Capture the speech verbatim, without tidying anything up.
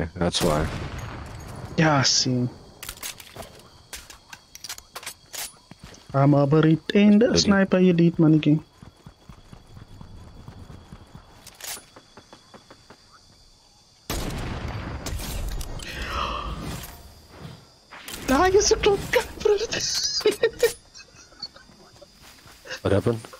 Okay, that's why. Yeah, I see. I'm a retained sniper elite mannequin. What happened?